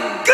feel good.